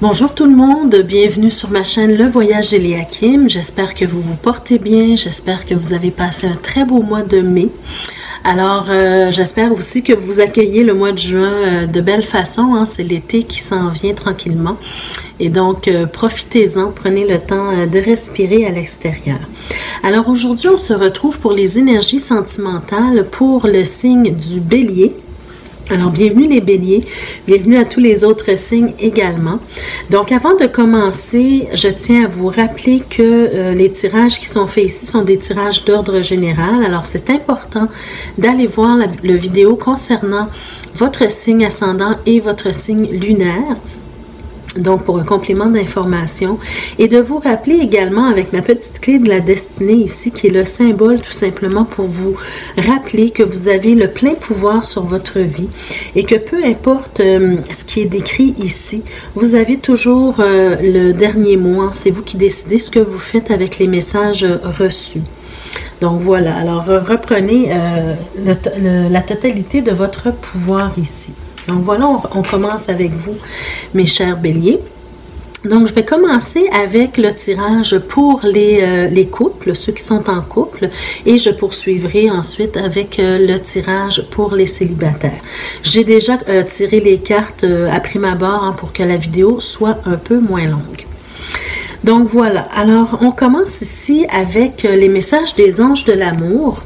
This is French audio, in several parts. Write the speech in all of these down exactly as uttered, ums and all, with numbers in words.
Bonjour tout le monde, bienvenue sur ma chaîne Le Voyage d'Elleakim. J'espère que vous vous portez bien, j'espère que vous avez passé un très beau mois de mai. Alors, euh, j'espère aussi que vous accueillez le mois de juin euh, de belle façon, hein, c'est l'été qui s'en vient tranquillement. Et donc, euh, profitez-en, prenez le temps euh, de respirer à l'extérieur. Alors aujourd'hui, on se retrouve pour les énergies sentimentales pour le signe du Bélier. Alors, bienvenue les Béliers, bienvenue à tous les autres signes également. Donc, avant de commencer, je tiens à vous rappeler que euh, les tirages qui sont faits ici sont des tirages d'ordre général. Alors, c'est important d'aller voir la, la vidéo concernant votre signe ascendant et votre signe lunaire. Donc, pour un complément d'information. Et de vous rappeler également avec ma petite clé de la destinée ici, qui est le symbole tout simplement pour vous rappeler que vous avez le plein pouvoir sur votre vie et que peu importe euh, ce qui est décrit ici, vous avez toujours euh, le dernier mot. Hein. C'est vous qui décidez ce que vous faites avec les messages reçus. Donc voilà, alors reprenez euh, le, le, la totalité de votre pouvoir ici. Donc voilà, on, on commence avec vous, mes chers Béliers. Donc je vais commencer avec le tirage pour les, euh, les couples, ceux qui sont en couple, et je poursuivrai ensuite avec euh, le tirage pour les célibataires. J'ai déjà euh, tiré les cartes euh, à prime abord hein, pour que la vidéo soit un peu moins longue. Donc voilà, alors on commence ici avec euh, les messages des anges de l'amour.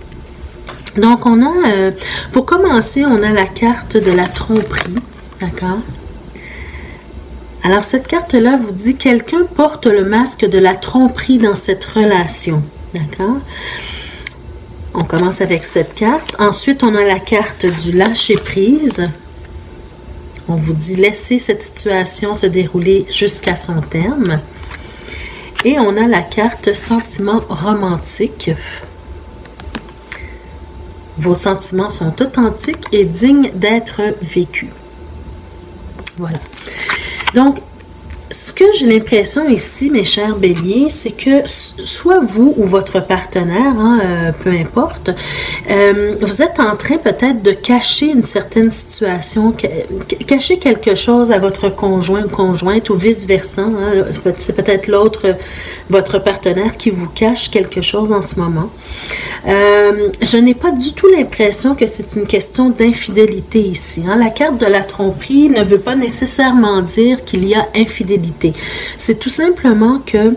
Donc, on a, euh, pour commencer, on a la carte de la tromperie, d'accord? Alors, cette carte-là vous dit « Quelqu'un porte le masque de la tromperie dans cette relation », d'accord? On commence avec cette carte. Ensuite, on a la carte du lâcher-prise. On vous dit « Laissez cette situation se dérouler jusqu'à son terme ». Et on a la carte « Sentiment romantique ». Vos sentiments sont authentiques et dignes d'être vécus. Voilà. Donc, ce que j'ai l'impression ici, mes chers Béliers, c'est que soit vous ou votre partenaire, hein, euh, peu importe, euh, vous êtes en train peut-être de cacher une certaine situation, cacher quelque chose à votre conjoint ou conjointe ou vice-versa. Hein, c'est peut-être l'autre, votre partenaire, qui vous cache quelque chose en ce moment. Euh, je n'ai pas du tout l'impression que c'est une question d'infidélité ici. Hein. La carte de la tromperie ne veut pas nécessairement dire qu'il y a infidélité. C'est tout simplement que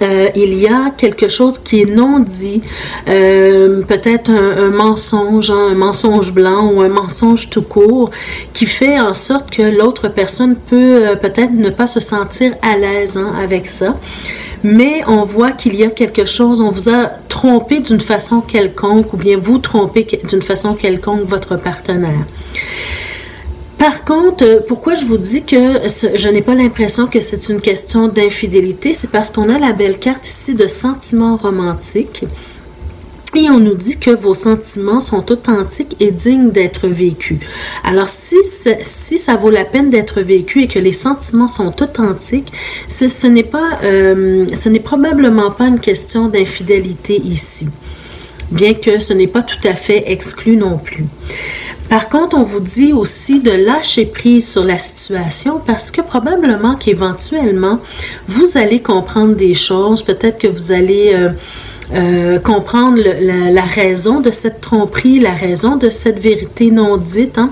euh, il y a quelque chose qui est non dit, euh, peut-être un, un mensonge, hein, un mensonge blanc ou un mensonge tout court, qui fait en sorte que l'autre personne peut euh, peut-être ne pas se sentir à l'aise hein, avec ça. Mais on voit qu'il y a quelque chose, on vous a trompé d'une façon quelconque ou bien vous trompez d'une façon quelconque votre partenaire. Par contre, pourquoi je vous dis que je n'ai pas l'impression que c'est une question d'infidélité, c'est parce qu'on a la belle carte ici de sentiments romantiques et on nous dit que vos sentiments sont authentiques et dignes d'être vécus. Alors, si, si ça vaut la peine d'être vécu et que les sentiments sont authentiques, ce n'est pas, euh, ce n'est probablement pas une question d'infidélité ici, bien que ce n'est pas tout à fait exclu non plus. Par contre, on vous dit aussi de lâcher prise sur la situation parce que probablement qu'éventuellement, vous allez comprendre des choses, peut-être que vous allez euh, euh, comprendre le, la, la raison de cette tromperie, la raison de cette vérité non dite, hein,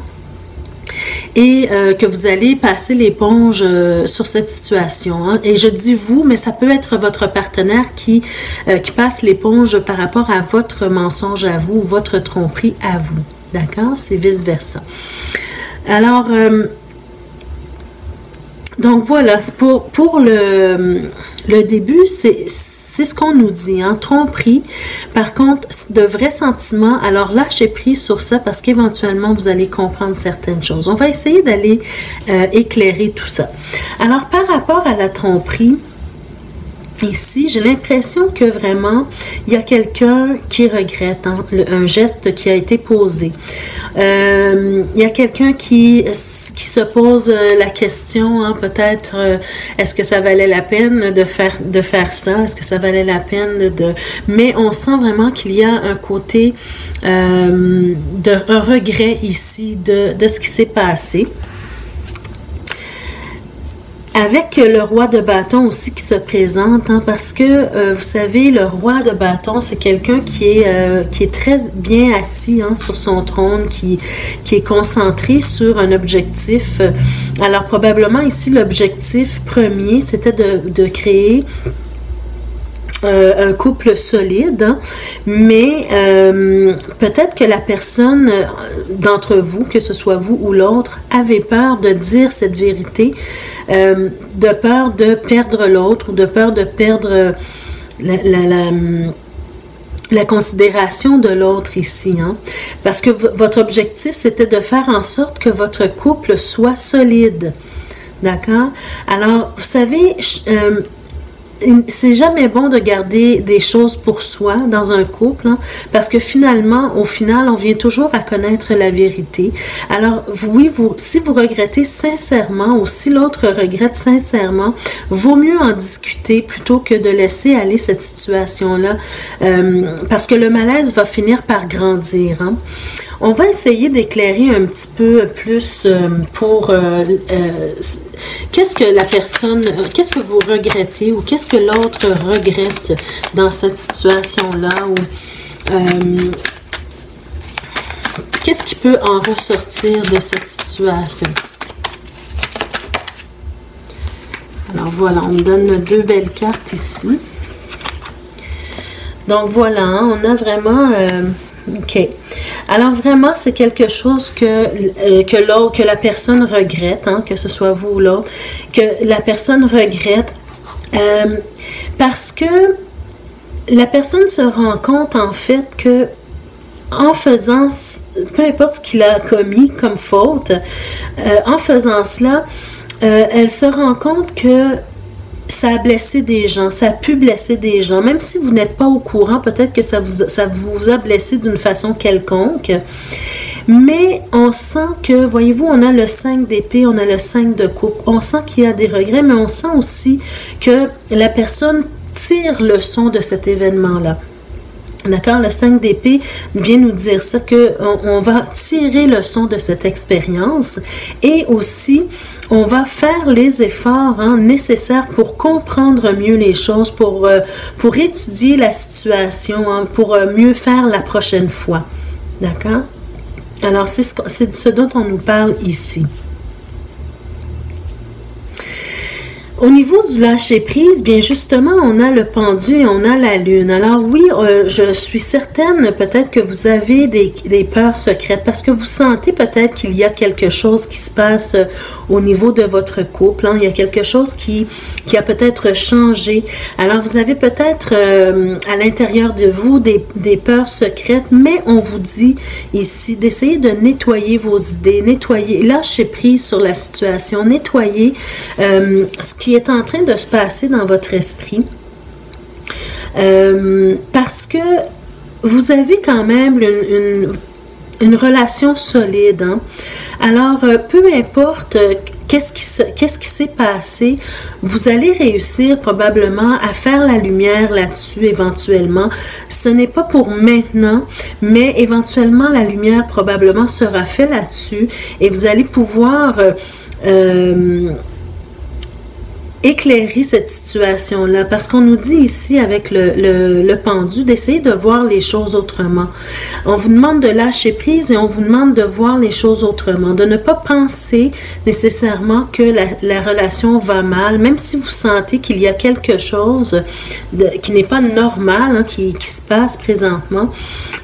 et euh, que vous allez passer l'éponge euh, sur cette situation. Hein. Et je dis vous, mais ça peut être votre partenaire qui, euh, qui passe l'éponge par rapport à votre mensonge à vous, votre tromperie à vous. D'accord? C'est vice-versa. Alors, euh, donc voilà, pour, pour le, le début, c'est ce qu'on nous dit, hein? Tromperie. Par contre, de vrais sentiments, alors lâchez prise sur ça parce qu'éventuellement, vous allez comprendre certaines choses. On va essayer d'aller euh, éclairer tout ça. Alors, par rapport à la tromperie, ici, j'ai l'impression que vraiment, il y a quelqu'un qui regrette hein, le, un geste qui a été posé. Euh, il y a quelqu'un qui, qui se pose la question, hein, peut-être, est-ce euh, que ça valait la peine de faire, de faire ça? Est-ce que ça valait la peine de... Mais on sent vraiment qu'il y a un côté, euh, de, un regret ici de, de ce qui s'est passé. Avec le roi de bâton aussi qui se présente, hein, parce que, euh, vous savez, le roi de bâton, c'est quelqu'un qui est euh, qui est très bien assis hein, sur son trône, qui, qui est concentré sur un objectif. Alors, probablement ici, l'objectif premier, c'était de, de créer Euh, un couple solide, hein, mais euh, peut-être que la personne d'entre vous, que ce soit vous ou l'autre, avait peur de dire cette vérité, euh, de peur de perdre l'autre ou de peur de perdre la... la, la la considération de l'autre ici, hein? Parce que votre objectif, c'était de faire en sorte que votre couple soit solide, d'accord? Alors, vous savez, euh, c'est jamais bon de garder des choses pour soi dans un couple, hein, parce que finalement, au final, on vient toujours à connaître la vérité. Alors, oui, vous, si vous regrettez sincèrement ou si l'autre regrette sincèrement, vaut mieux en discuter plutôt que de laisser aller cette situation-là, euh, parce que le malaise va finir par grandir, hein. On va essayer d'éclairer un petit peu plus euh, pour euh, euh, qu'est-ce que la personne, qu'est-ce que vous regrettez ou qu'est-ce que l'autre regrette dans cette situation-là ou euh, qu'est-ce qui peut en ressortir de cette situation. Alors voilà, on me donne deux belles cartes ici. Donc voilà, hein, on a vraiment... Euh, OK. Alors, vraiment, c'est quelque chose que, euh, que l'autre, que la personne regrette, hein, que ce soit vous ou l'autre, que la personne regrette euh, parce que la personne se rend compte, en fait, que en faisant, peu importe ce qu'il a commis comme faute, euh, en faisant cela, euh, elle se rend compte que ça a blessé des gens, ça a pu blesser des gens. Même si vous n'êtes pas au courant, peut-être que ça vous, ça vous a blessé d'une façon quelconque. Mais on sent que, voyez-vous, on a le cinq d'épée, on a le cinq de coupe. On sent qu'il y a des regrets, mais on sent aussi que la personne tire le son de cet événement-là. D'accord? Le cinq d'épée vient nous dire ça, qu'on on va tirer le son de cette expérience et aussi... on va faire les efforts hein, nécessaires pour comprendre mieux les choses, pour, euh, pour étudier la situation, hein, pour euh, mieux faire la prochaine fois. D'accord? Alors, c'est ce, c'est ce dont on nous parle ici. Au niveau du lâcher-prise, bien justement, on a le pendu et on a la lune. Alors oui, euh, je suis certaine peut-être que vous avez des, des peurs secrètes parce que vous sentez peut-être qu'il y a quelque chose qui se passe euh, au niveau de votre couple. Hein. Il y a quelque chose qui, qui a peut-être changé. Alors vous avez peut-être euh, à l'intérieur de vous des, des peurs secrètes, mais on vous dit ici d'essayer de nettoyer vos idées, nettoyer, lâcher-prise sur la situation, nettoyer euh, ce qui est en train de se passer dans votre esprit euh, parce que vous avez quand même une, une, une relation solide. Hein? Alors, peu importe qu'est-ce qui se, qu'est-ce qui s'est passé, vous allez réussir probablement à faire la lumière là-dessus éventuellement. Ce n'est pas pour maintenant, mais éventuellement la lumière probablement sera faite là-dessus et vous allez pouvoir... Euh, euh, éclairer cette situation-là, parce qu'on nous dit ici avec le, le, le pendu d'essayer de voir les choses autrement. On vous demande de lâcher prise et on vous demande de voir les choses autrement, de ne pas penser nécessairement que la, la relation va mal, même si vous sentez qu'il y a quelque chose de, qui n'est pas normal, hein, qui, qui se passe présentement.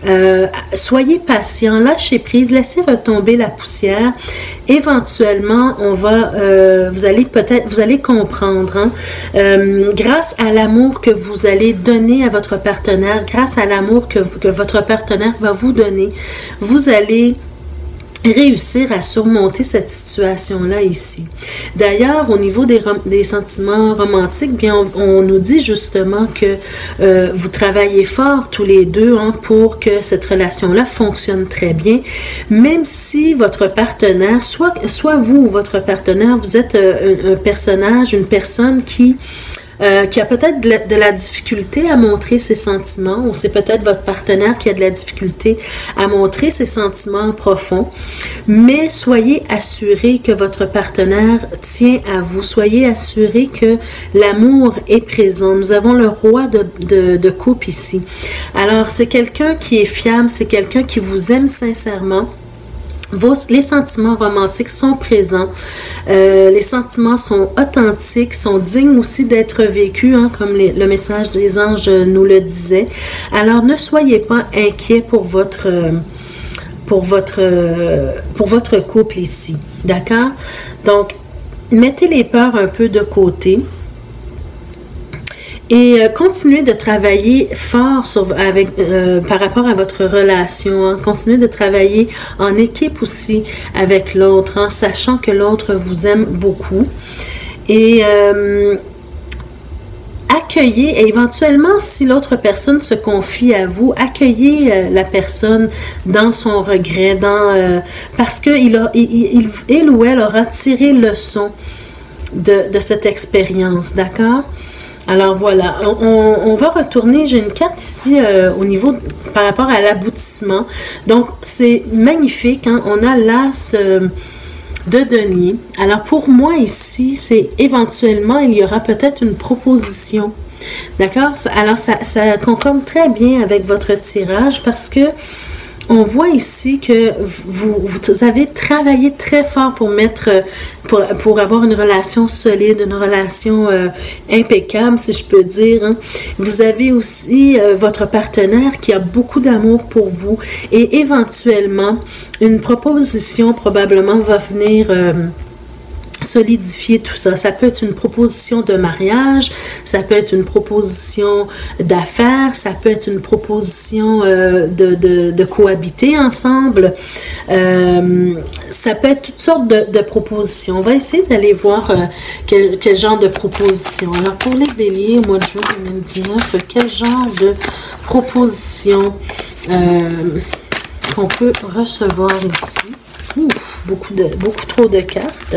Euh, soyez patient, lâchez prise, laissez retomber la poussière. Éventuellement, on va, euh, vous allez peut-être, vous allez comprendre. Hein? Euh, grâce à l'amour que vous allez donner à votre partenaire, grâce à l'amour que, que votre partenaire va vous donner, vous allez réussir à surmonter cette situation-là ici. D'ailleurs, au niveau des, rom des sentiments romantiques, bien, on, on nous dit justement que euh, vous travaillez fort tous les deux hein, pour que cette relation-là fonctionne très bien, même si votre partenaire, soit, soit vous ou votre partenaire, vous êtes euh, un, un personnage, une personne qui... euh, qui a peut-être de, de la difficulté à montrer ses sentiments, ou c'est peut-être votre partenaire qui a de la difficulté à montrer ses sentiments profonds, mais soyez assurés que votre partenaire tient à vous, soyez assurés que l'amour est présent. Nous avons le roi de, de, de coupe ici. Alors, c'est quelqu'un qui est fiable, c'est quelqu'un qui vous aime sincèrement. Vos, les sentiments romantiques sont présents, euh, les sentiments sont authentiques, sont dignes aussi d'être vécus, hein, comme les, le message des anges nous le disait. Alors ne soyez pas inquiets pour votre, pour votre, pour votre couple ici, d'accord? Donc, mettez les peurs un peu de côté. Et euh, continuez de travailler fort sur, avec, euh, par rapport à votre relation. Hein. Continuez de travailler en équipe aussi avec l'autre, en hein, sachant que l'autre vous aime beaucoup. Et euh, accueillez, et éventuellement, si l'autre personne se confie à vous, accueillez euh, la personne dans son regret, dans, euh, parce qu'il a, il, il, il ou elle aura tiré leçon de, de cette expérience, d'accord? Alors voilà, on, on va retourner, j'ai une carte ici euh, au niveau, par rapport à l'aboutissement. Donc c'est magnifique, hein? On a l'as euh, de denier. Alors pour moi ici, c'est éventuellement, il y aura peut-être une proposition. D'accord? Alors ça, ça concorde très bien avec votre tirage parce que on voit ici que vous, vous avez travaillé très fort pour mettre, pour, pour avoir une relation solide, une relation euh, impeccable, si je peux dire. Hein. Vous avez aussi euh, votre partenaire qui a beaucoup d'amour pour vous et éventuellement, une proposition probablement va venir... Euh, solidifier tout ça. Ça peut être une proposition de mariage, ça peut être une proposition d'affaires, ça peut être une proposition euh, de, de, de cohabiter ensemble. Euh, ça peut être toutes sortes de, de propositions. On va essayer d'aller voir euh, quel, quel genre de proposition. Alors, pour les béliers, au mois de juin deux mille dix-neuf, quel genre de proposition euh, qu'on peut recevoir ici? Ouf, beaucoup, de, beaucoup trop de cartes.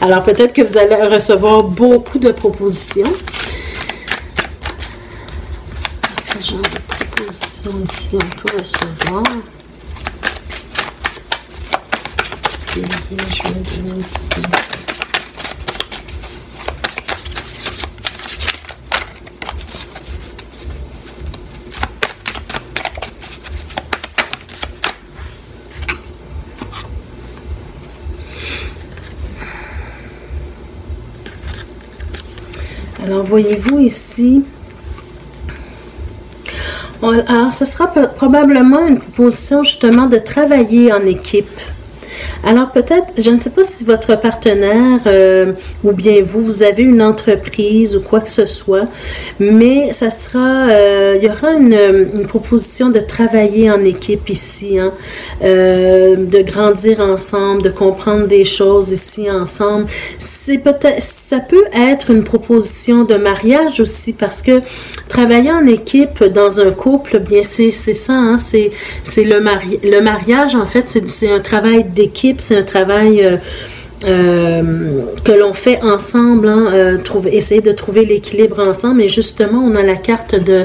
Alors, peut-être que vous allez recevoir beaucoup de propositions. Quel genre de propositions ici on peut recevoir? Alors, voyez-vous ici, on, alors ce sera probablement une proposition justement de travailler en équipe. Alors peut-être, je ne sais pas si votre partenaire euh, ou bien vous, vous avez une entreprise ou quoi que ce soit, mais ça sera, euh, il y aura une, une proposition de travailler en équipe ici, hein, euh, de grandir ensemble, de comprendre des choses ici ensemble. C'est peut-être, ça peut être une proposition de mariage aussi parce que travailler en équipe dans un couple, bien c'est ça, hein, c'est le, mari le mariage en fait, c'est un travail d'équipe. C'est un travail euh, euh, que l'on fait ensemble, hein, euh, trouver, essayer de trouver l'équilibre ensemble. Et justement, on a la carte de,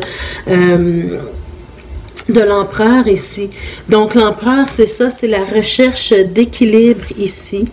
euh, de l'empereur ici. Donc, l'empereur, c'est ça, c'est la recherche d'équilibre ici.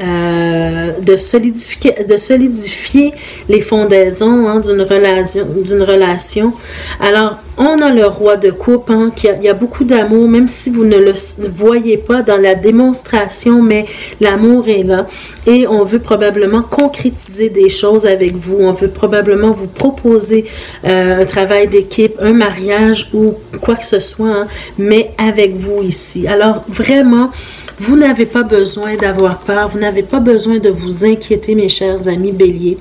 Euh, de, solidifier, de solidifier les fondaisons hein, d'une relation, d'une relation. Alors, on a le roi de coupe, hein, qui a, il y a beaucoup d'amour, même si vous ne le voyez pas dans la démonstration, mais l'amour est là. Et on veut probablement concrétiser des choses avec vous. On veut probablement vous proposer euh, un travail d'équipe, un mariage ou quoi que ce soit, hein, mais avec vous ici. Alors, vraiment... Vous n'avez pas besoin d'avoir peur, vous n'avez pas besoin de vous inquiéter, mes chers amis béliers.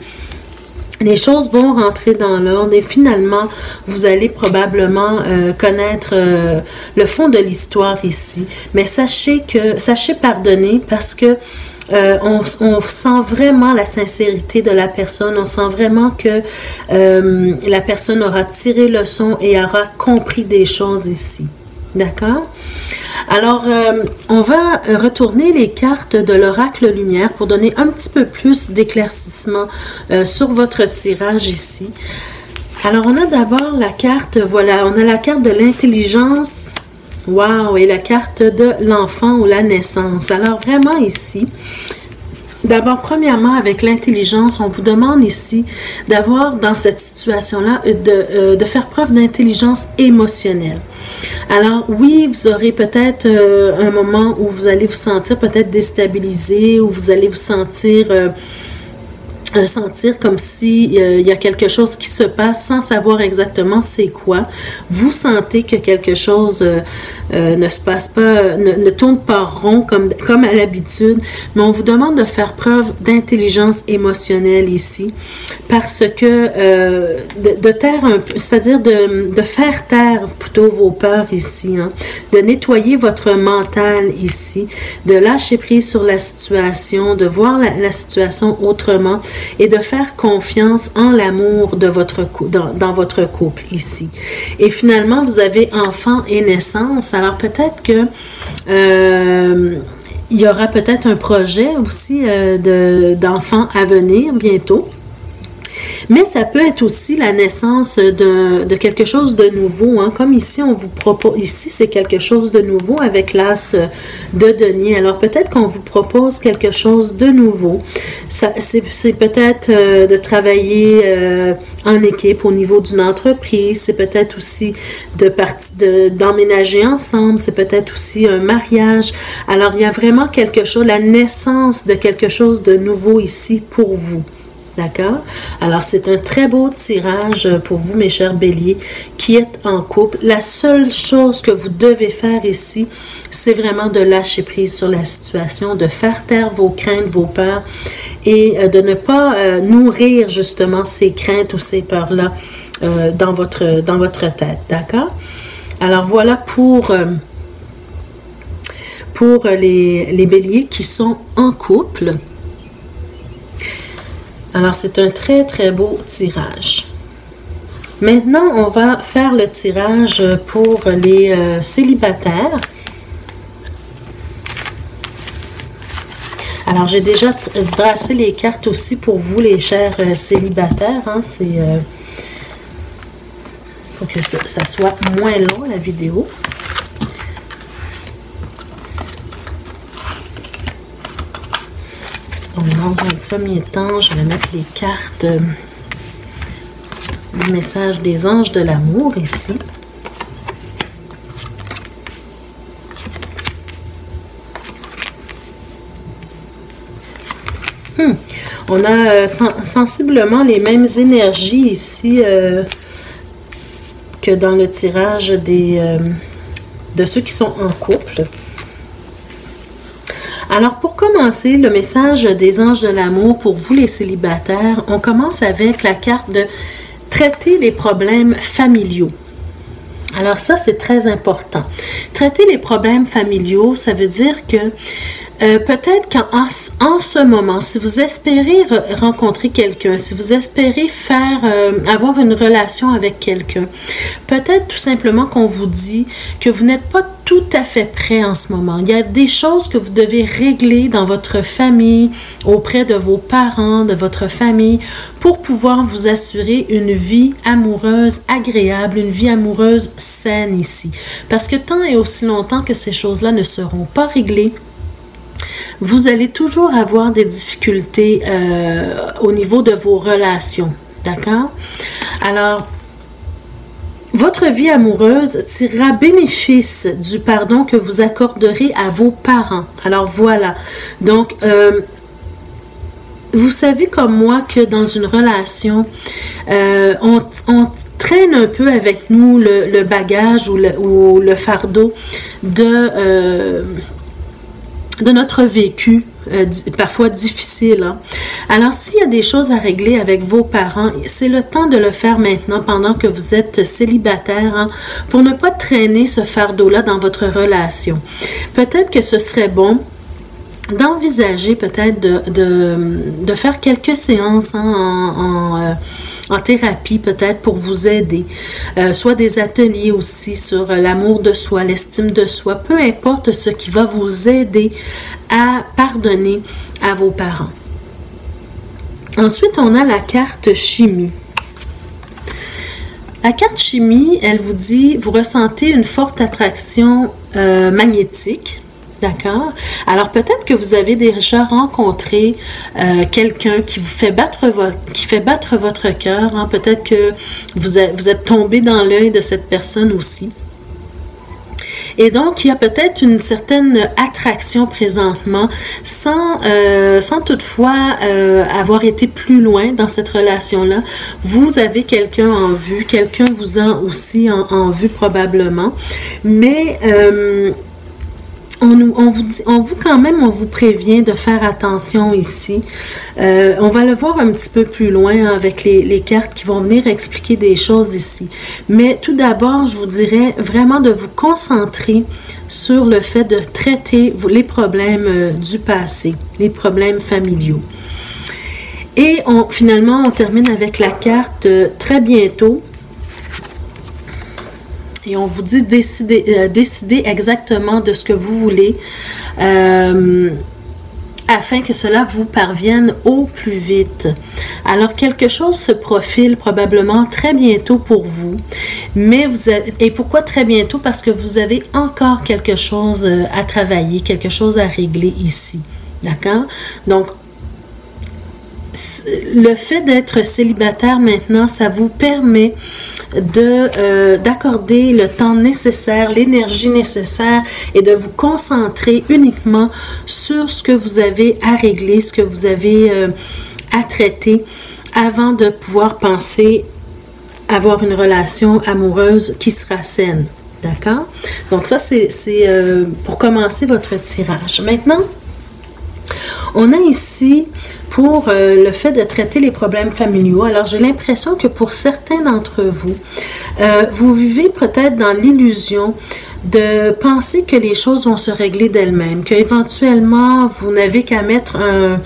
Les choses vont rentrer dans l'ordre et finalement, vous allez probablement euh, connaître euh, le fond de l'histoire ici. Mais sachez que, sachez pardonner parce que euh, on, on sent vraiment la sincérité de la personne, on sent vraiment que euh, la personne aura tiré leçon et aura compris des choses ici. D'accord? Alors, euh, on va retourner les cartes de l'oracle Lumière pour donner un petit peu plus d'éclaircissement euh, sur votre tirage ici. Alors, on a d'abord la carte, voilà, on a la carte de l'intelligence, wow, et la carte de l'enfant ou la naissance. Alors, vraiment ici, d'abord, premièrement, avec l'intelligence, on vous demande ici d'avoir dans cette situation-là, de, euh, de faire preuve d'intelligence émotionnelle. Alors oui, vous aurez peut-être euh, un moment où vous allez vous sentir peut-être déstabilisé, où vous allez vous sentir... Euh, sentir comme si euh, il y a quelque chose qui se passe sans savoir exactement c'est quoi. Vous sentez que quelque chose euh, euh, ne se passe pas, ne, ne tourne pas rond comme, comme à l'habitude, mais on vous demande de faire preuve d'intelligence émotionnelle ici, parce que euh, de, de taire un peu, c'est-à-dire de, de faire taire plutôt vos peurs ici, hein, de nettoyer votre mental ici, de lâcher prise sur la situation, de voir la, la situation autrement, et de faire confiance en l'amour de votre dans, dans votre couple ici. Et finalement, vous avez enfant et naissance. Alors peut-être que euh, il y aura peut-être un projet aussi euh, de, d'enfants à venir bientôt. Mais ça peut être aussi la naissance de, de quelque chose de nouveau, hein. Comme ici, on vous propose, ici c'est quelque chose de nouveau avec l'as de denier. Alors peut-être qu'on vous propose quelque chose de nouveau. C'est peut-être euh, de travailler euh, en équipe au niveau d'une entreprise, c'est peut-être aussi de d'emménager de, ensemble, c'est peut-être aussi un mariage. Alors il y a vraiment quelque chose, la naissance de quelque chose de nouveau ici pour vous. D'accord? Alors, c'est un très beau tirage pour vous, mes chers béliers, qui êtes en couple. La seule chose que vous devez faire ici, c'est vraiment de lâcher prise sur la situation, de faire taire vos craintes, vos peurs, et de ne pas nourrir, justement, ces craintes ou ces peurs-là euh, dans, votre, dans votre tête. D'accord? Alors, voilà pour... Euh, pour les, les béliers qui sont en couple. Alors, c'est un très, très beau tirage. Maintenant, on va faire le tirage pour les euh, célibataires. Alors, j'ai déjà brassé les cartes aussi pour vous, les chers euh, célibataires. Hein, c'est euh, pour que ça, ça soit moins long, la vidéo. Donc, dans un premier temps, je vais mettre les cartes euh, du message des anges de l'amour ici. Hmm. On a euh, sen- sensiblement les mêmes énergies ici euh, que dans le tirage des, euh, de ceux qui sont en couple. Alors, pour commencer, le message des anges de l'amour pour vous, les célibataires, on commence avec la carte de « Traiter les problèmes familiaux ». Alors ça, c'est très important. Traiter les problèmes familiaux, ça veut dire que euh, peut-être qu'en en ce moment, si vous espérez re rencontrer quelqu'un, si vous espérez faire euh, avoir une relation avec quelqu'un, peut-être tout simplement qu'on vous dit que vous n'êtes pas tout à fait prêt en ce moment. Il y a des choses que vous devez régler dans votre famille, auprès de vos parents, de votre famille, pour pouvoir vous assurer une vie amoureuse agréable, une vie amoureuse saine ici. Parce que tant et aussi longtemps que ces choses-là ne seront pas réglées, vous allez toujours avoir des difficultés euh, au niveau de vos relations. D'accord? Alors, votre vie amoureuse tirera bénéfice du pardon que vous accorderez à vos parents. Alors voilà, donc euh, vous savez comme moi que dans une relation, euh, on, on traîne un peu avec nous le, le bagage ou le, ou le fardeau de, euh, de notre vécu. Euh, parfois difficile. Hein? Alors, s'il y a des choses à régler avec vos parents, c'est le temps de le faire maintenant pendant que vous êtes célibataire, hein, pour ne pas traîner ce fardeau-là dans votre relation. Peut-être que ce serait bon d'envisager peut-être de, de, de faire quelques séances, hein, en, en, euh, en thérapie peut-être pour vous aider, euh, soit des ateliers aussi sur l'amour de soi, l'estime de soi, peu importe ce qui va vous aider à pardonner à vos parents. Ensuite, on a la carte chimie. La carte chimie, elle vous dit, vous ressentez une forte attraction euh, magnétique, d'accord? Alors peut-être que vous avez déjà rencontré euh, quelqu'un qui vous fait battre, vo qui fait battre votre cœur, hein? Peut-être que vous, a, vous êtes tombé dans l'œil de cette personne aussi. Et donc, il y a peut-être une certaine attraction présentement, sans, euh, sans toutefois euh, avoir été plus loin dans cette relation-là. Vous avez quelqu'un en vue, quelqu'un vous a aussi en, en vue probablement, mais euh, on, on, vous dit, on vous quand même, on vous prévient de faire attention ici. Euh, on va le voir un petit peu plus loin hein, avec les, les cartes qui vont venir expliquer des choses ici. Mais tout d'abord, je vous dirais vraiment de vous concentrer sur le fait de traiter les problèmes euh, du passé, les problèmes familiaux. Et on, finalement, on termine avec la carte euh, très bientôt. Et on vous dit décider, euh, décider exactement de ce que vous voulez euh, afin que cela vous parvienne au plus vite. Alors, quelque chose se profile probablement très bientôt pour vous. Mais vous avez, et pourquoi très bientôt? Parce que vous avez encore quelque chose à travailler, quelque chose à régler ici. D'accord? Donc, le fait d'être célibataire maintenant, ça vous permet de euh, d'accorder le temps nécessaire, l'énergie nécessaire et de vous concentrer uniquement sur ce que vous avez à régler, ce que vous avez euh, à traiter avant de pouvoir penser avoir une relation amoureuse qui sera saine. D'accord? Donc ça, c'est euh, pour commencer votre tirage. Maintenant, on a ici pour euh, le fait de traiter les problèmes familiaux. Alors, j'ai l'impression que pour certains d'entre vous, euh, vous vivez peut-être dans l'illusion de penser que les choses vont se régler d'elles-mêmes, qu'éventuellement, vous n'avez qu'à mettre un,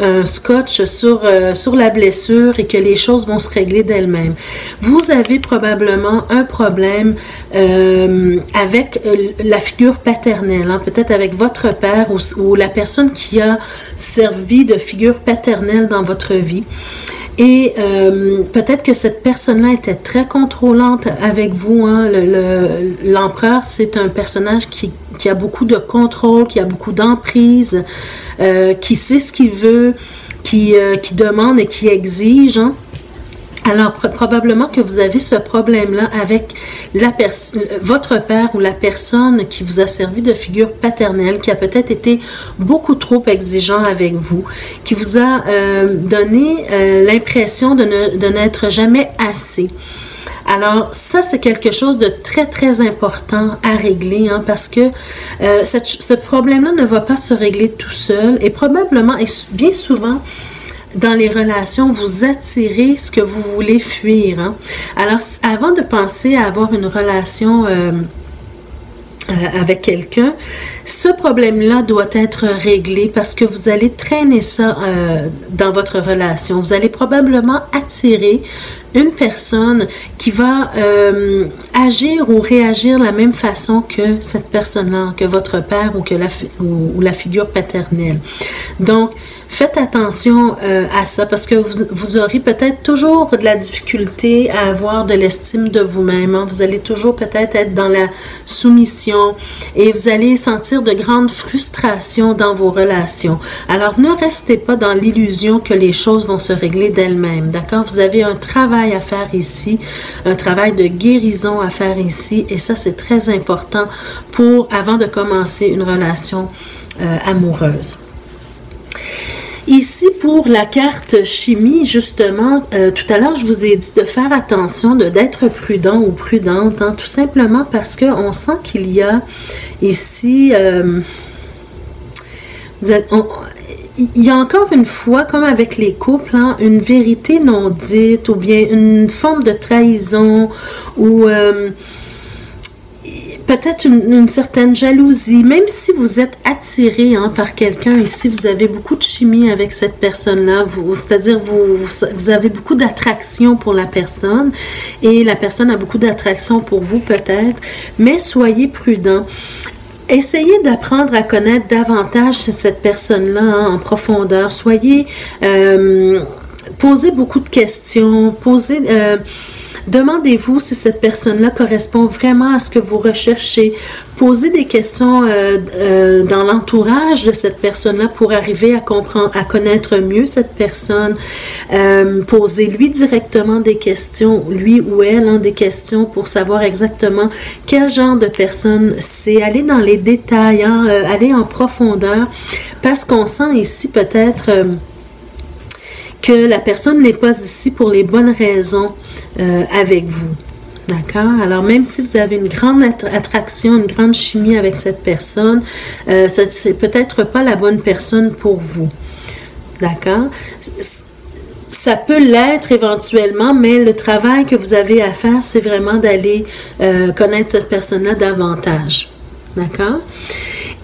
un scotch sur, euh, sur la blessure et que les choses vont se régler d'elles-mêmes. Vous avez probablement un problème euh, avec euh, la figure paternelle, hein, peut-être avec votre père ou, ou la personne qui a servi de figure paternelle dans votre vie. Et euh, peut-être que cette personne-là était très contrôlante avec vous. Hein, l'empereur, le, le, c'est un personnage qui, qui a beaucoup de contrôle, qui a beaucoup d'emprise, euh, qui sait ce qu'il veut, qui, euh, qui demande et qui exige. Hein. Alors, pr probablement que vous avez ce problème-là avec la votre père ou la personne qui vous a servi de figure paternelle, qui a peut-être été beaucoup trop exigeant avec vous, qui vous a euh, donné euh, l'impression de n'être jamais assez. Alors, ça, c'est quelque chose de très, très important à régler, hein, parce que euh, cette, ce problème-là ne va pas se régler tout seul et probablement, et bien souvent, dans les relations, vous attirez ce que vous voulez fuir. Hein? Alors, avant de penser à avoir une relation euh, euh, avec quelqu'un, ce problème-là doit être réglé parce que vous allez traîner ça euh, dans votre relation. Vous allez probablement attirer une personne qui va euh, agir ou réagir de la même façon que cette personne-là, que votre père ou que la, ou, ou la figure paternelle. Donc, faites attention euh, à ça parce que vous, vous aurez peut-être toujours de la difficulté à avoir de l'estime de vous-même. Hein? Vous allez toujours peut-être être dans la soumission et vous allez sentir de grandes frustrations dans vos relations. Alors, ne restez pas dans l'illusion que les choses vont se régler d'elles-mêmes, d'accord? Vous avez un travail à faire ici, un travail de guérison à faire ici et ça, c'est très important pour avant de commencer une relation euh, amoureuse. Ici, pour la carte chimie, justement, euh, tout à l'heure, je vous ai dit de faire attention, de d'être prudent ou prudente, hein, tout simplement parce qu'on sent qu'il y a ici, euh, vous avez, on, il y a encore une fois, comme avec les couples, hein, une vérité non dite ou bien une forme de trahison ou... Euh, peut-être une, une certaine jalousie, même si vous êtes attiré hein, par quelqu'un ici, vous avez beaucoup de chimie avec cette personne-là, c'est-à-dire vous, vous, vous avez beaucoup d'attraction pour la personne et la personne a beaucoup d'attraction pour vous peut-être, mais soyez prudent. Essayez d'apprendre à connaître davantage cette personne-là hein, en profondeur. Soyez, euh, posez beaucoup de questions, posez... Euh, demandez-vous si cette personne-là correspond vraiment à ce que vous recherchez. Posez des questions euh, euh, dans l'entourage de cette personne-là pour arriver à comprendre, à connaître mieux cette personne. Euh, posez-lui directement des questions, lui ou elle, hein, des questions pour savoir exactement quel genre de personne c'est. Allez dans les détails, hein, euh, allez en profondeur, parce qu'on sent ici peut-être... Euh, que la personne n'est pas ici pour les bonnes raisons euh, avec vous. D'accord? Alors, même si vous avez une grande attraction, une grande chimie avec cette personne, euh, c'est peut-être pas la bonne personne pour vous. D'accord? Ça peut l'être éventuellement, mais le travail que vous avez à faire, c'est vraiment d'aller euh, connaître cette personne-là davantage. D'accord?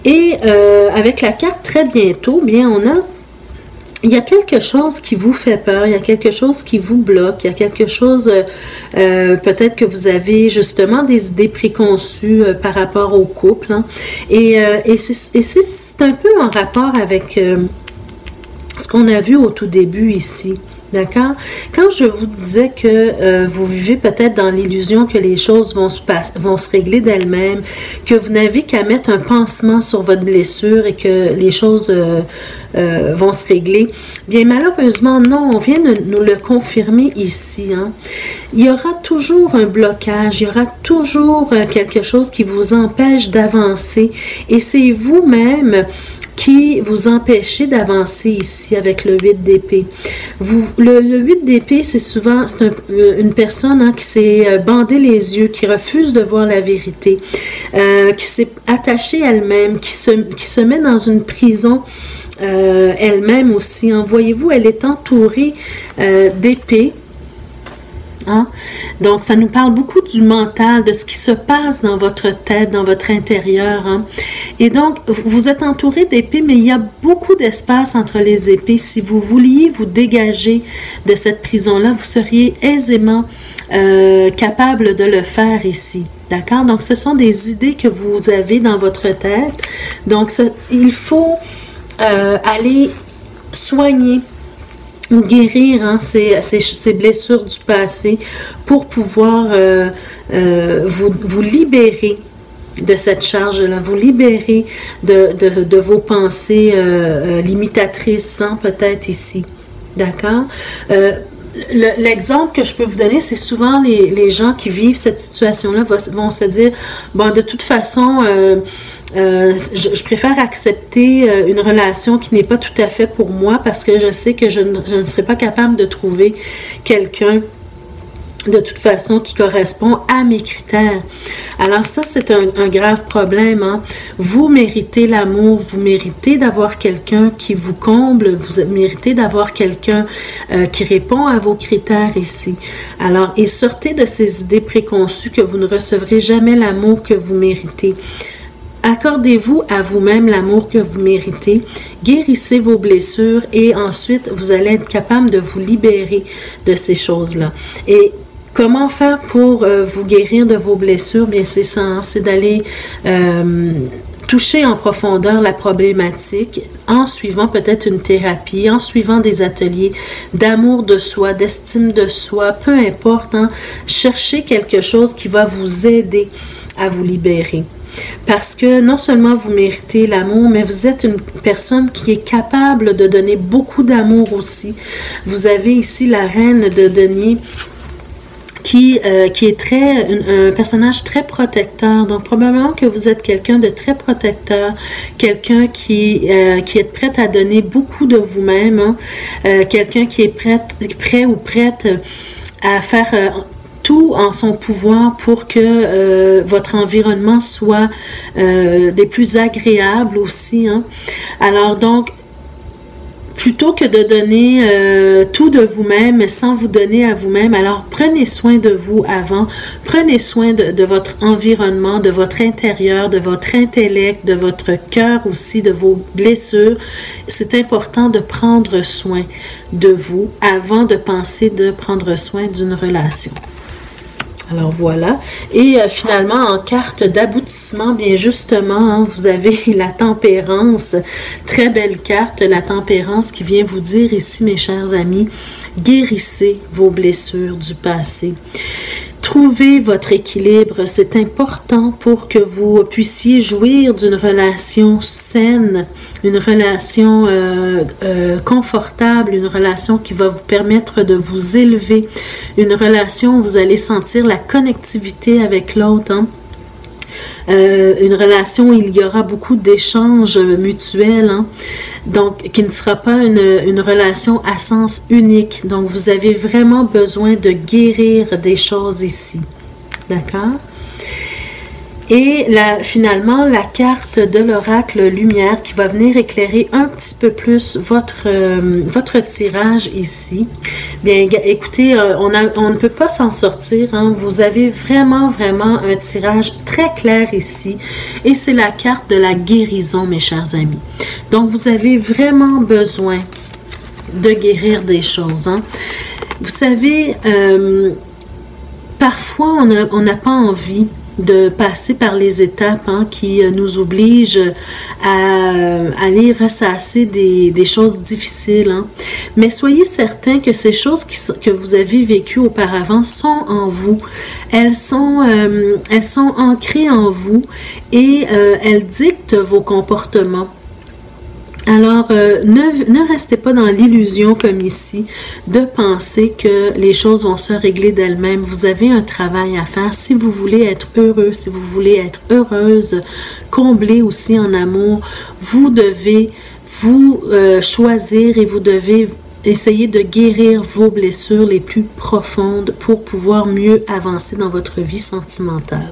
Et euh, avec la carte, très bientôt, bien, on a... Il y a quelque chose qui vous fait peur, il y a quelque chose qui vous bloque, il y a quelque chose, euh, peut-être que vous avez justement des idées préconçues euh, par rapport au couple. Hein. Et, euh, et c'est un peu en rapport avec euh, ce qu'on a vu au tout début ici. D'accord? Quand je vous disais que euh, vous vivez peut-être dans l'illusion que les choses vont se, vont se régler d'elles-mêmes, que vous n'avez qu'à mettre un pansement sur votre blessure et que les choses euh, euh, vont se régler, bien malheureusement, non, on vient de nous le confirmer ici. Hein. Il y aura toujours un blocage, il y aura toujours euh, quelque chose qui vous empêche d'avancer et c'est vous-même qui vous empêchez d'avancer ici avec le huit d'épée. Le, le huit d'épée, c'est souvent un, une personne hein, qui s'est bandé les yeux, qui refuse de voir la vérité, euh, qui s'est attachée elle-même, qui se, qui se met dans une prison euh, elle-même aussi. Hein. Voyez-vous, elle est entourée euh, d'épées. Hein? Donc, ça nous parle beaucoup du mental, de ce qui se passe dans votre tête, dans votre intérieur. Hein? Et donc, vous êtes entouré d'épées, mais il y a beaucoup d'espace entre les épées. Si vous vouliez vous dégager de cette prison-là, vous seriez aisément euh, capable de le faire ici. D'accord? Donc, ce sont des idées que vous avez dans votre tête. Donc, ce, il faut euh, aller soigner ou guérir hein, ces, ces, ces blessures du passé pour pouvoir euh, euh, vous, vous libérer de cette charge-là, vous libérer de, de, de vos pensées euh, limitatrices, hein, peut-être ici, d'accord? Euh, L'exemple que je peux vous donner, c'est souvent les, les gens qui vivent cette situation-là vont se dire, bon, de toute façon... Euh, Euh, je, je préfère accepter euh, une relation qui n'est pas tout à fait pour moi parce que je sais que je ne, je ne serai pas capable de trouver quelqu'un de toute façon qui correspond à mes critères. Alors ça, c'est un, un grave problème. Hein? Vous méritez l'amour, vous méritez d'avoir quelqu'un qui vous comble, vous méritez d'avoir quelqu'un euh, qui répond à vos critères ici. Alors, et sortez de ces idées préconçues que vous ne recevrez jamais l'amour que vous méritez. Accordez-vous à vous-même l'amour que vous méritez, guérissez vos blessures et ensuite vous allez être capable de vous libérer de ces choses-là. Et comment faire pour euh, vous guérir de vos blessures? Bien, c'est ça, hein? C'est d'aller euh, toucher en profondeur la problématique en suivant peut-être une thérapie, en suivant des ateliers d'amour de soi, d'estime de soi, peu importe, hein? Cherchez quelque chose qui va vous aider à vous libérer. Parce que non seulement vous méritez l'amour, mais vous êtes une personne qui est capable de donner beaucoup d'amour aussi. Vous avez ici la reine de denier qui, euh, qui est très, un, un personnage très protecteur. Donc, probablement que vous êtes quelqu'un de très protecteur, quelqu'un qui, euh, qui est prête à donner beaucoup de vous-même, hein, euh, quelqu'un qui est prête, prêt ou prête à faire... Euh, tout en son pouvoir pour que euh, votre environnement soit euh, des plus agréables aussi. Hein. Alors donc, Plutôt que de donner euh, tout de vous-même sans vous donner à vous-même, alors prenez soin de vous avant, prenez soin de, de votre environnement, de votre intérieur, de votre intellect, de votre cœur aussi, de vos blessures. C'est important de prendre soin de vous avant de penser de prendre soin d'une relation. Alors voilà, et euh, finalement en carte d'aboutissement, bien justement, hein, vous avez la tempérance, très belle carte, la tempérance qui vient vous dire ici, mes chers amis, guérissez vos blessures du passé. Trouvez votre équilibre, c'est important pour que vous puissiez jouir d'une relation saine, une relation euh, euh, confortable, une relation qui va vous permettre de vous élever, une relation où vous allez sentir la connectivité avec l'autre, hein? Euh, une relation où il y aura beaucoup d'échanges mutuels, hein, donc qui ne sera pas une, une relation à sens unique. Donc vous avez vraiment besoin de guérir des choses ici, d'accord? Et la, finalement, la carte de l'oracle Lumière qui va venir éclairer un petit peu plus votre, euh, votre tirage ici. Bien, écoutez, euh, on, a, on ne peut pas s'en sortir, hein. Vous avez vraiment, vraiment un tirage très clair ici. Et c'est la carte de la guérison, mes chers amis. Donc, vous avez vraiment besoin de guérir des choses, hein. Vous savez, euh, parfois, on a, on n'a pas envie de passer par les étapes, hein, qui nous obligent à aller ressasser des, des choses difficiles. Hein. Mais soyez certains que ces choses qui, que vous avez vécues auparavant sont en vous. Elles sont, euh, elles sont ancrées en vous et euh, elles dictent vos comportements. Alors, euh, ne, ne restez pas dans l'illusion comme ici de penser que les choses vont se régler d'elles-mêmes. Vous avez un travail à faire si vous voulez être heureux, si vous voulez être heureuse, comblée aussi en amour. Vous devez vous euh, choisir et vous devez essayer de guérir vos blessures les plus profondes pour pouvoir mieux avancer dans votre vie sentimentale.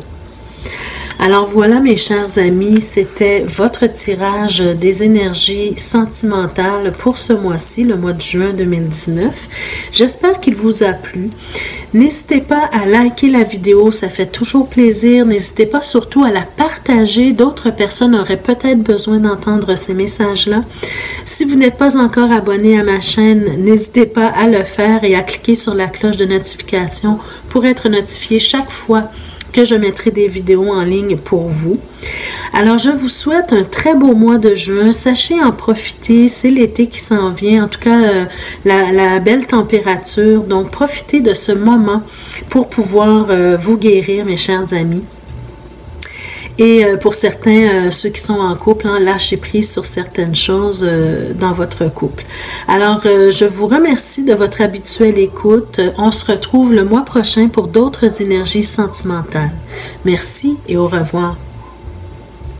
Alors voilà, mes chers amis, c'était votre tirage des énergies sentimentales pour ce mois-ci, le mois de juin deux mille dix-neuf. J'espère qu'il vous a plu. N'hésitez pas à liker la vidéo, ça fait toujours plaisir. N'hésitez pas surtout à la partager. D'autres personnes auraient peut-être besoin d'entendre ces messages-là. Si vous n'êtes pas encore abonné à ma chaîne, n'hésitez pas à le faire et à cliquer sur la cloche de notification pour être notifié chaque fois que je mettrai des vidéos en ligne pour vous. Alors, je vous souhaite un très beau mois de juin. Sachez en profiter, c'est l'été qui s'en vient, en tout cas, euh, la, la belle température. Donc, profitez de ce moment pour pouvoir euh, vous guérir, mes chers amis. Et euh, pour certains, euh, ceux qui sont en couple, hein, lâchez prise sur certaines choses euh, dans votre couple. Alors, euh, je vous remercie de votre habituelle écoute. On se retrouve le mois prochain pour d'autres énergies sentimentales. Merci et au revoir.